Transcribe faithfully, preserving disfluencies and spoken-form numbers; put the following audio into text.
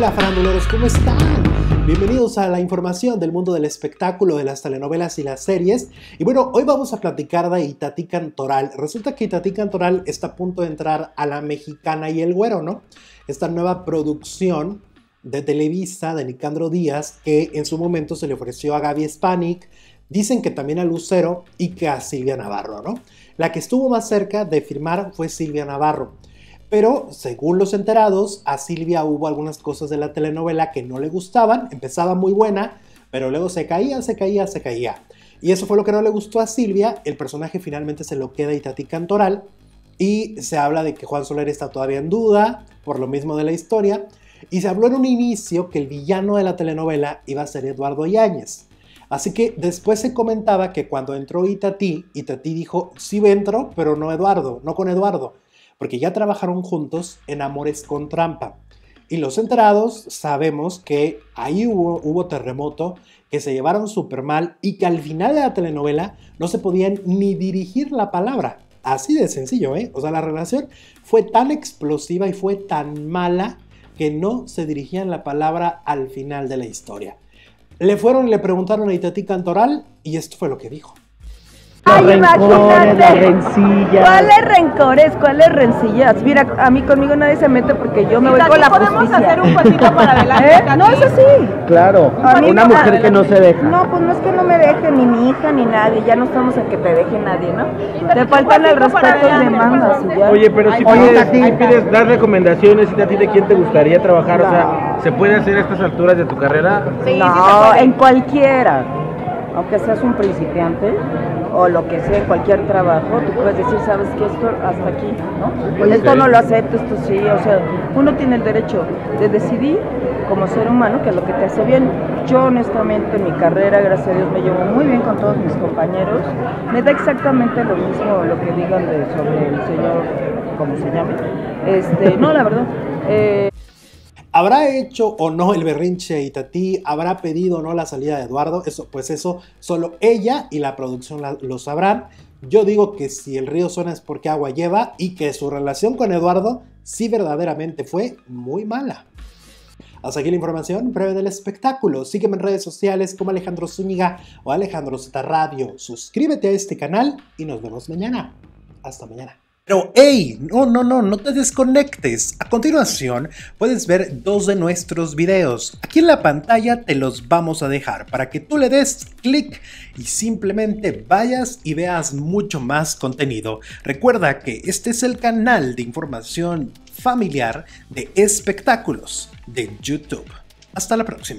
Hola faranduleros, ¿cómo están? Bienvenidos a la información del mundo del espectáculo, de las telenovelas y las series. Y bueno, hoy vamos a platicar de Itatí Cantoral. Resulta que Itatí Cantoral está a punto de entrar a La Mexicana y el Güero, ¿no? Esta nueva producción de Televisa, de Nicandro Díaz, que en su momento se le ofreció a Gaby Spanik, dicen que también a Lucero y que a Silvia Navarro, ¿no? La que estuvo más cerca de firmar fue Silvia Navarro. Pero, según los enterados, a Silvia hubo algunas cosas de la telenovela que no le gustaban. Empezaba muy buena, pero luego se caía, se caía, se caía. Y eso fue lo que no le gustó a Silvia. El personaje finalmente se lo queda Itatí Cantoral. Y se habla de que Juan Soler está todavía en duda, por lo mismo de la historia. Y se habló en un inicio que el villano de la telenovela iba a ser Eduardo Yáñez. Así que después se comentaba que cuando entró Itatí, Itatí dijo, sí entro, pero no Eduardo, no con Eduardo. Porque ya trabajaron juntos en Amores con Trampa. Y los enterados sabemos que ahí hubo, hubo terremoto, que se llevaron súper mal y que al final de la telenovela no se podían ni dirigir la palabra. Así de sencillo, ¿eh? O sea, la relación fue tan explosiva y fue tan mala que no se dirigían la palabra al final de la historia. Le fueron y le preguntaron a Itatí Cantoral y esto fue lo que dijo. Ay, rencores, imagínate, ¿cuáles rencores, cuáles rencillas? Mira, a mí conmigo nadie se mete porque yo me voy con la justicia. ¿Podemos hacer un pasito para adelante? ¿Eh? No, es así. Claro, un una mujer adelante. Que no se deja. No, pues no es que no me deje ni mi hija ni nadie, ya no estamos en que te deje nadie, ¿no? Te faltan el respeto de demandas. Oye, pero si puedes, si pides dar recomendaciones, Itatí, de quién te gustaría trabajar, no. O sea, ¿se puede hacer a estas alturas de tu carrera? Sí, no, sí se puede. En cualquiera, aunque seas un principiante, o lo que sea, cualquier trabajo, tú puedes decir, sabes que esto hasta aquí, ¿no? Okay. Esto no lo acepto, esto sí, o sea, uno tiene el derecho de decidir como ser humano que es lo que te hace bien. Yo honestamente en mi carrera, gracias a Dios, me llevo muy bien con todos mis compañeros, me da exactamente lo mismo lo que digan de, sobre el señor, como se llame, este, no, la verdad. Eh, ¿Habrá hecho o no el berrinche Itatí? ¿Habrá pedido o no la salida de Eduardo? Eso, pues eso, solo ella y la producción la, lo sabrán. Yo digo que si el río suena es porque agua lleva y que su relación con Eduardo sí verdaderamente fue muy mala. Hasta aquí la información breve del espectáculo. Sígueme en redes sociales como Alejandro Zúñiga o Alejandro Zeta Radio. Suscríbete a este canal y nos vemos mañana. Hasta mañana. Pero hey, no, no, no, no te desconectes. A continuación puedes ver dos de nuestros videos. Aquí en la pantalla te los vamos a dejar para que tú le des clic y simplemente vayas y veas mucho más contenido. Recuerda que este es el canal de información familiar de espectáculos de YouTube. Hasta la próxima.